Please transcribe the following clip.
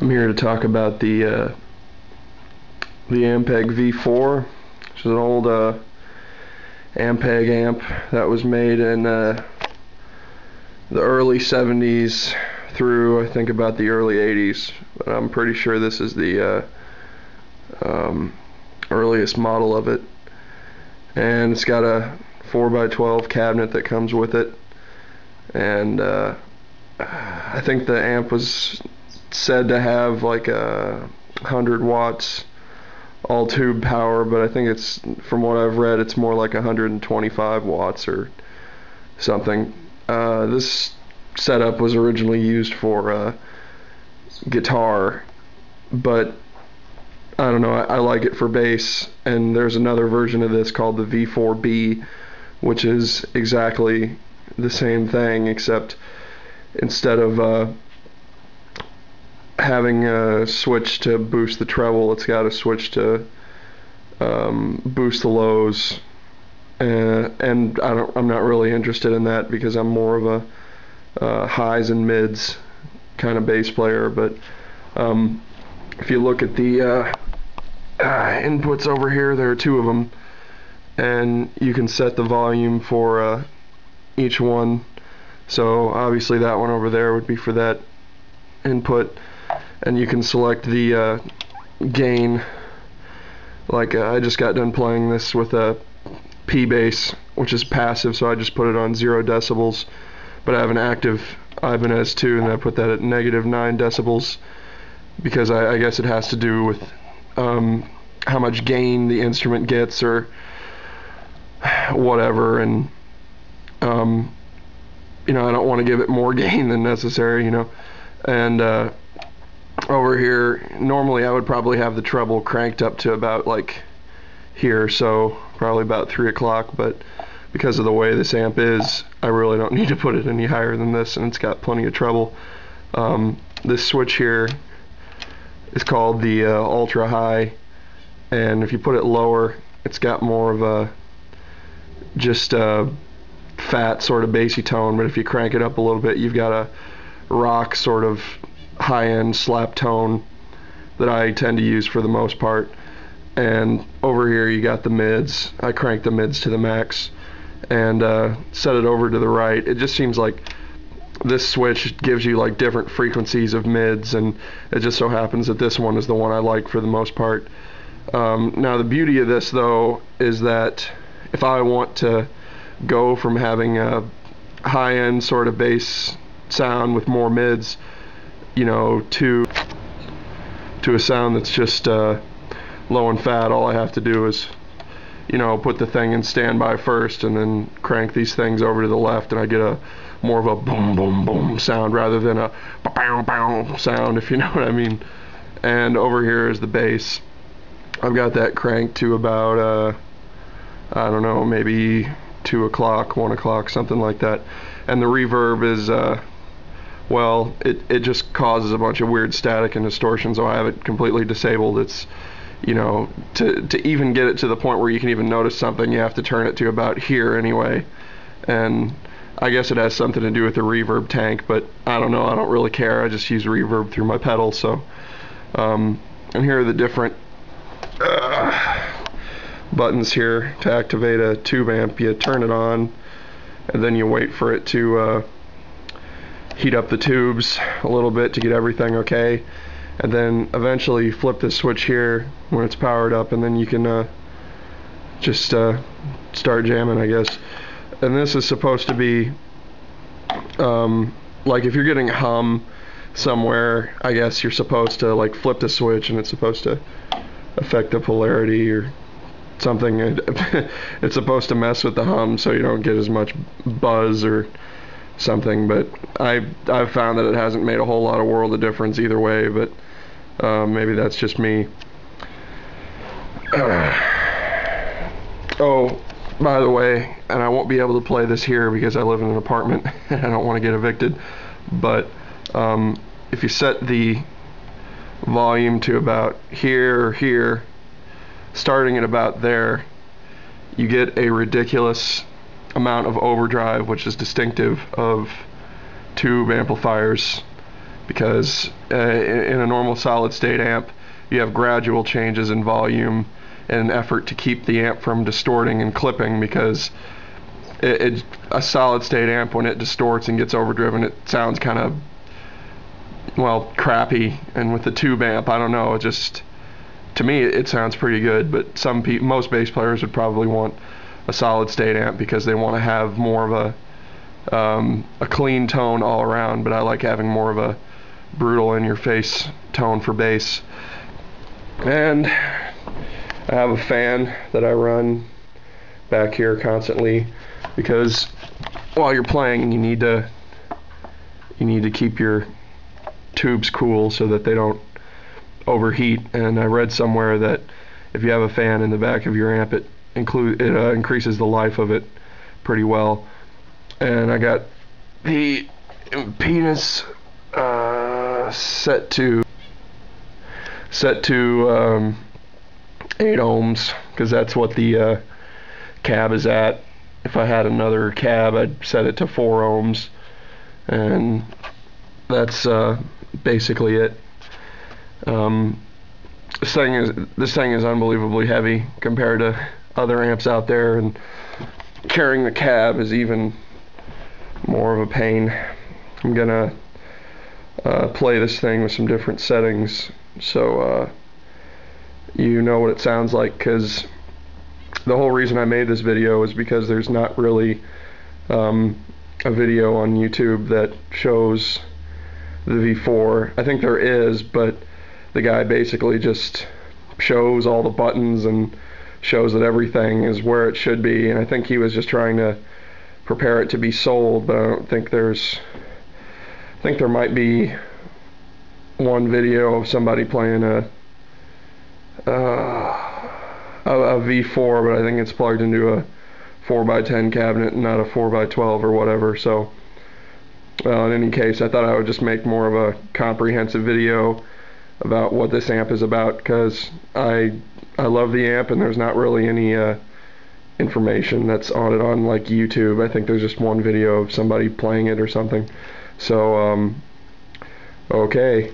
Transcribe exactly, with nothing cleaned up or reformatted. I'm here to talk about the uh, the Ampeg V four, which is an old uh, Ampeg amp that was made in uh, the early seventies through I think about the early eighties, but I'm pretty sure this is the uh, um, earliest model of it, and it's got a four by twelve cabinet that comes with it, and uh, I think the amp was said to have like a hundred watts all tube power, but I think it's, from what I've read, it's more like one hundred twenty-five watts or something. Uh, this setup was originally used for uh, guitar, but I don't know, I, I like it for bass, and there's another version of this called the V four B, which is exactly the same thing, except instead of uh, having a switch to boost the treble, it's got a switch to um, boost the lows, uh, and I don't, I'm not really interested in that because I'm more of a uh, highs and mids kind of bass player. But um, if you look at the uh, uh, inputs over here, there are two of them, and you can set the volume for uh, each one. So obviously that one over there would be for that input, and you can select the uh, gain. Like uh, I just got done playing this with a P bass, which is passive, so I just put it on zero decibels, but I have an active Ibanez too, and I put that at negative nine decibels because I, I guess it has to do with um, how much gain the instrument gets or whatever, and um, you know, I don't want to give it more gain than necessary, you know. And uh, over here, normally I would probably have the treble cranked up to about like here, so probably about three o'clock, but because of the way this amp is, I really don't need to put it any higher than this, and it's got plenty of treble. Um, this switch here is called the uh, ultra high, and if you put it lower, it's got more of a just a fat sort of bassy tone, but if you crank it up a little bit, you've got a rock sort of high-end slap tone that I tend to use for the most part. And over here you got the mids. I crank the mids to the max and uh, set it over to the right. It just seems like this switch gives you like different frequencies of mids, and it just so happens that this one is the one I like for the most part. Um, now the beauty of this though is that if I want to go from having a high-end sort of bass sound with more mids, you know, to to a sound that's just uh, low and fat, all I have to do is, you know, put the thing in standby first and then crank these things over to the left, and I get a more of a boom boom boom sound rather than a bow bow sound, if you know what I mean. And over here is the bass. I've got that cranked to about uh, I don't know, maybe two o'clock, one o'clock, something like that. And the reverb is uh, well, it, it just causes a bunch of weird static and distortion, so I have it completely disabled. It's, you know, to, to even get it to the point where you can even notice something, you have to turn it to about here anyway. And I guess it has something to do with the reverb tank, but I don't know, I don't really care. I just use reverb through my pedal, so. Um, and here are the different uh, buttons here to activate a tube amp. You turn it on, and then you wait for it to uh, heat up the tubes a little bit to get everything okay, and then eventually flip this switch here when it's powered up, and then you can uh, just uh, start jamming, I guess. And this is supposed to be um, like if you're getting hum somewhere, I guess you're supposed to like flip the switch and it's supposed to affect the polarity or something. It's supposed to mess with the hum so you don't get as much buzz or something, but I, I've found that it hasn't made a whole lot of world of difference either way, but uh, maybe that's just me. Uh, oh, by the way, and I won't be able to play this here because I live in an apartment and I don't want to get evicted, but um, if you set the volume to about here or here, starting at about there, you get a ridiculous amount of overdrive, which is distinctive of tube amplifiers. because uh, in a normal solid state amp you have gradual changes in volume in an effort to keep the amp from distorting and clipping, because it, it, a solid state amp, when it distorts and gets overdriven, it sounds kind of, well, crappy. And with the tube amp, I don't know, it just, to me it sounds pretty good, but some pe most bass players would probably want a solid state amp because they want to have more of a um, a clean tone all around, but I like having more of a brutal in your face tone for bass. And I have a fan that I run back here constantly because while you're playing you need to you need to keep your tubes cool so that they don't overheat. And I read somewhere that if you have a fan in the back of your amp, it include it uh, increases the life of it pretty well. And I got the impedance uh, set to set to um, eight ohms, because that's what the uh, cab is at. If I had another cab, I'd set it to four ohms, and that's uh, basically it. Um, this thing is this thing is unbelievably heavy compared to other amps out there, and carrying the cab is even more of a pain. I'm gonna uh, play this thing with some different settings so uh, you know what it sounds like, because the whole reason I made this video is because there's not really um, a video on YouTube that shows the V four. I think there is, but the guy basically just shows all the buttons and shows that everything is where it should be, and I think he was just trying to prepare it to be sold. But I don't think there's, I think there might be one video of somebody playing a uh, a, a V four, but I think it's plugged into a four by ten cabinet, not a four by twelve or whatever. So uh, in any case, I thought I would just make more of a comprehensive video about what this amp is about, because I I love the amp and there's not really any uh, information that's on it on like YouTube. I think there's just one video of somebody playing it or something. So um, okay.